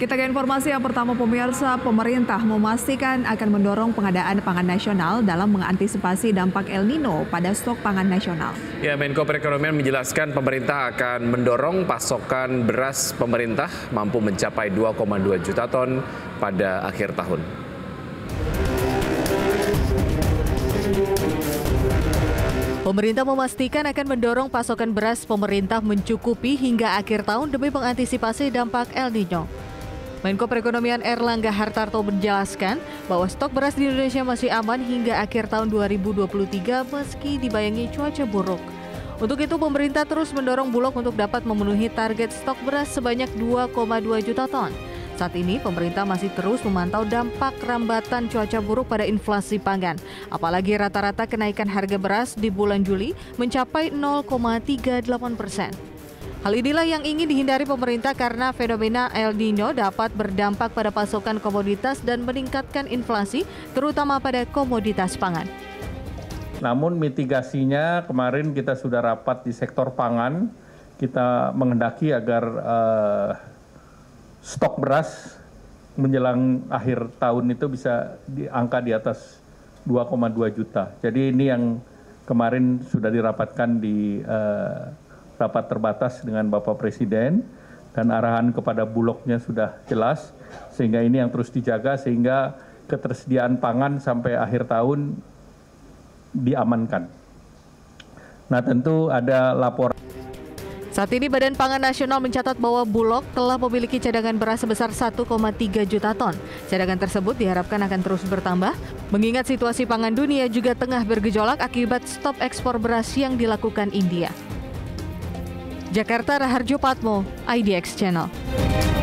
Kita ke informasi yang pertama, pemirsa. Pemerintah memastikan akan mendorong pengadaan pangan nasional dalam mengantisipasi dampak El Nino pada stok pangan nasional. Ya, Menko Perekonomian menjelaskan pemerintah akan mendorong pasokan beras pemerintah mampu mencapai 2,2 juta ton pada akhir tahun. Pemerintah memastikan akan mendorong pasokan beras pemerintah mencukupi hingga akhir tahun demi mengantisipasi dampak El Nino. Menko Perekonomian Erlangga Hartarto menjelaskan bahwa stok beras di Indonesia masih aman hingga akhir tahun 2023 meski dibayangi cuaca buruk. Untuk itu pemerintah terus mendorong Bulog untuk dapat memenuhi target stok beras sebanyak 2,2 juta ton. Saat ini pemerintah masih terus memantau dampak rambatan cuaca buruk pada inflasi pangan. Apalagi rata-rata kenaikan harga beras di bulan Juli mencapai 0,38%. Hal inilah yang ingin dihindari pemerintah karena fenomena El Nino dapat berdampak pada pasokan komoditas dan meningkatkan inflasi, terutama pada komoditas pangan. Namun mitigasinya kemarin kita sudah rapat di sektor pangan, kita menghendaki agar stok beras menjelang akhir tahun itu bisa diangka di atas 2,2 juta. Jadi ini yang kemarin sudah dirapatkan di rapat terbatas dengan Bapak Presiden, dan arahan kepada Bulognya sudah jelas, sehingga ini yang terus dijaga sehingga ketersediaan pangan sampai akhir tahun diamankan. Nah, tentu ada laporan. Saat ini Badan Pangan Nasional mencatat bahwa Bulog telah memiliki cadangan beras sebesar 1,3 juta ton. Cadangan tersebut diharapkan akan terus bertambah, mengingat situasi pangan dunia juga tengah bergejolak akibat stop ekspor beras yang dilakukan India. Jakarta, Raharjo Patmo, IDX Channel.